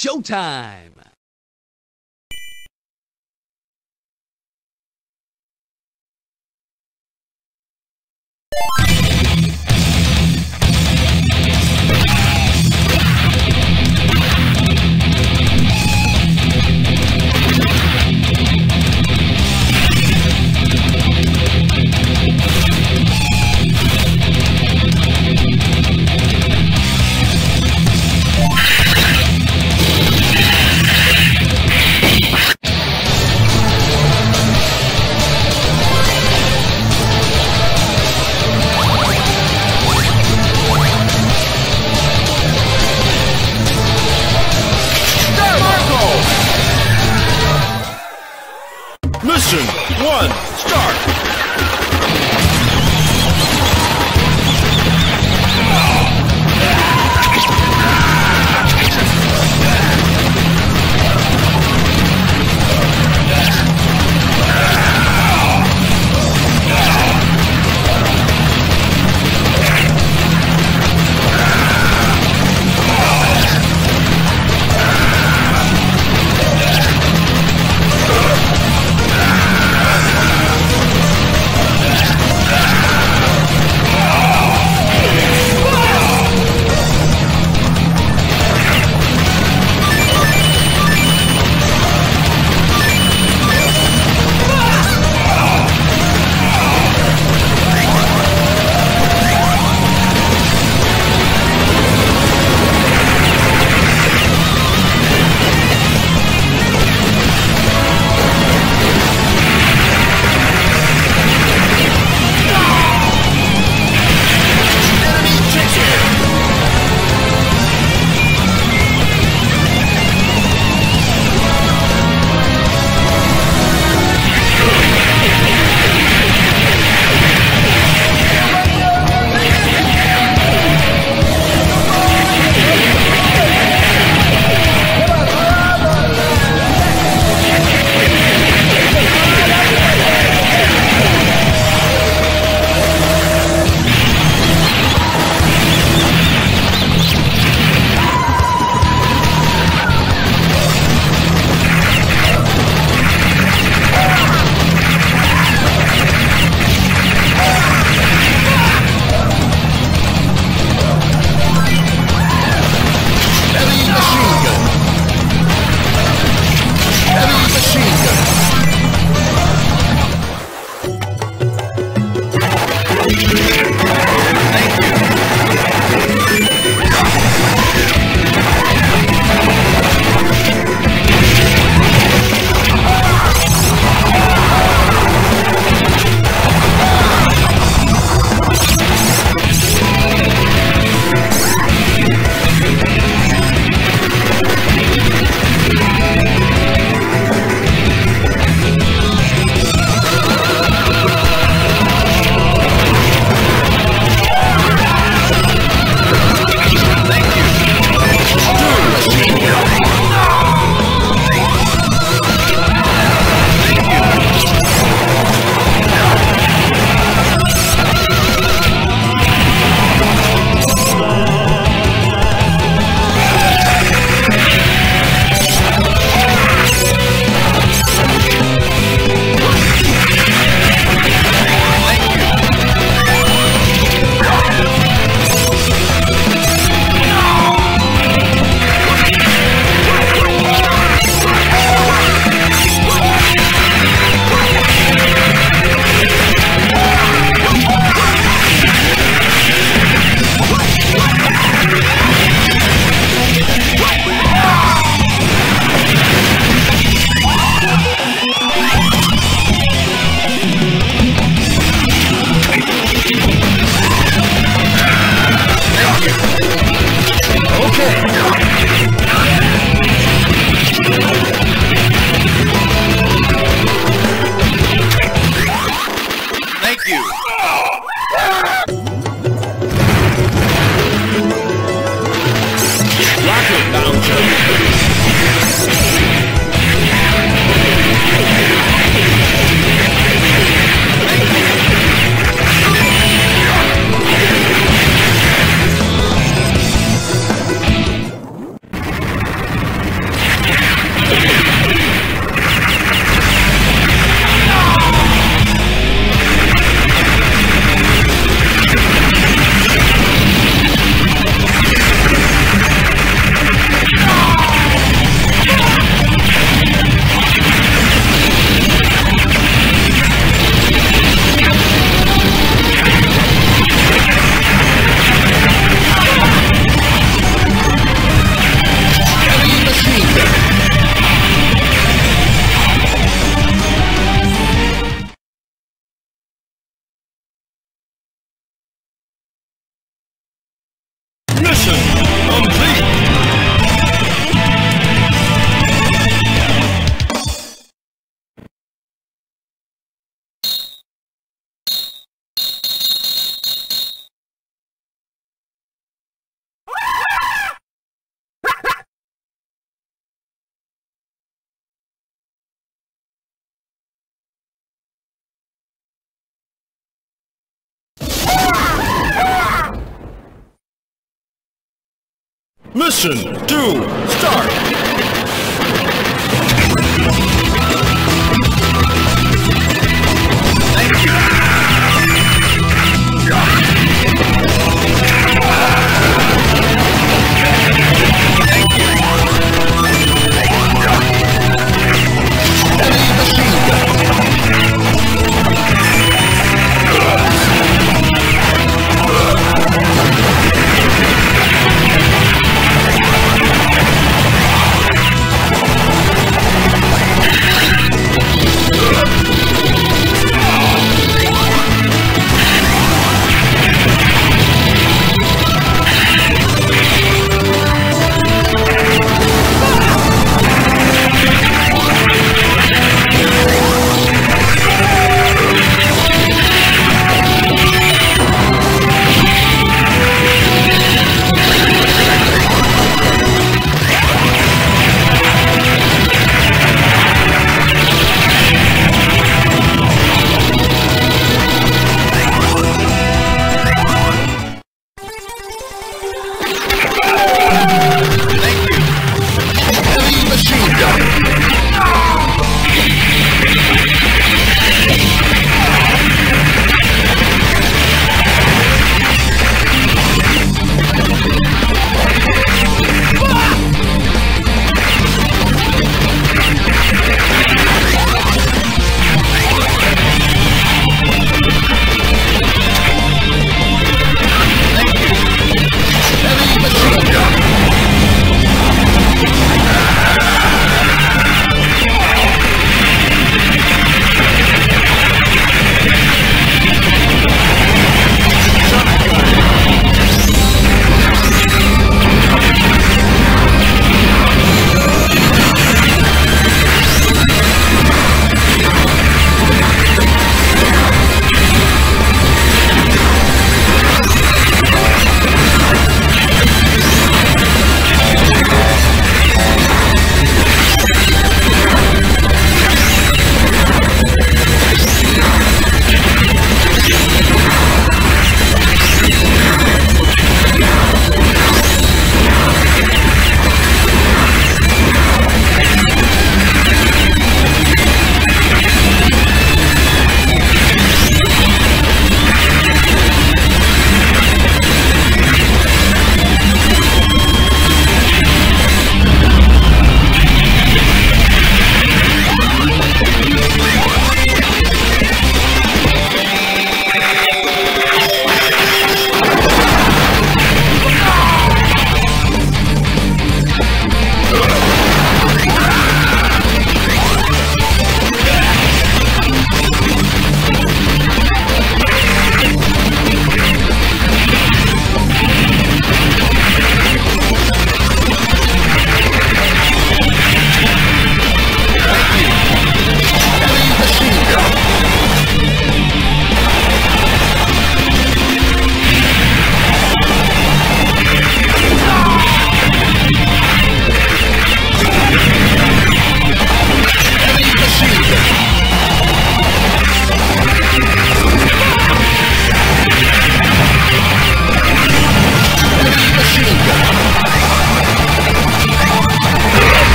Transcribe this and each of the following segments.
showtime! Mission 2, start!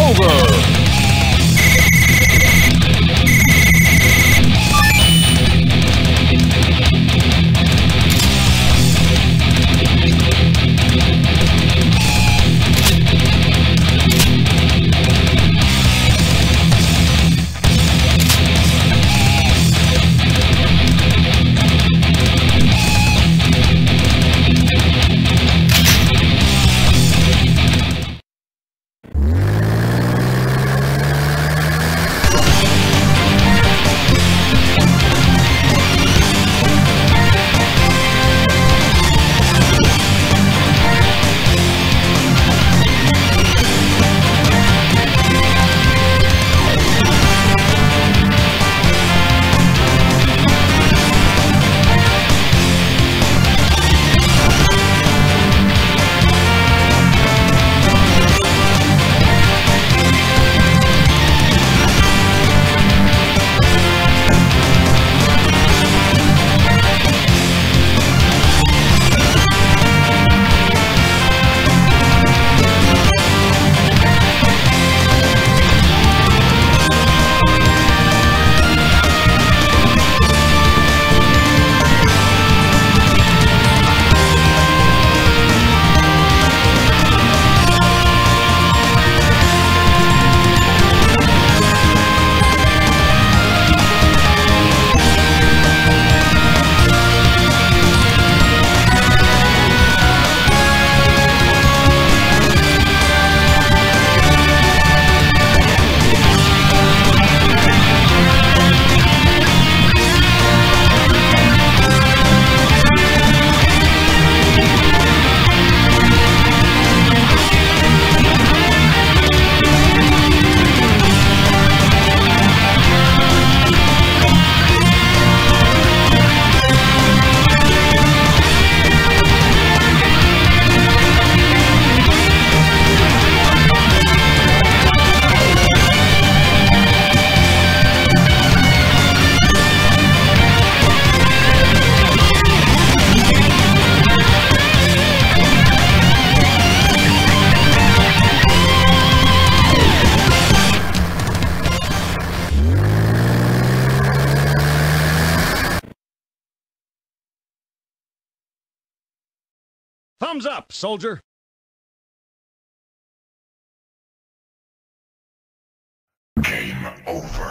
over. Thumbs up, soldier! Game over.